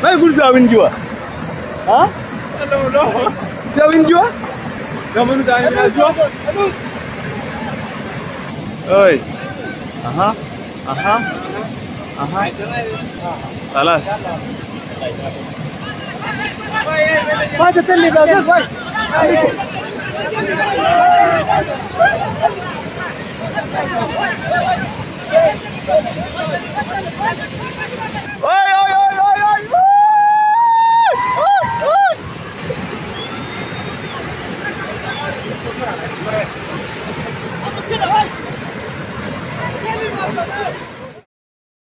Why would you have enjoyed? Huh? I don't know. You have enjoyed? Hey. Aha. Aha. Aha. Alas. Why did you leave? Why?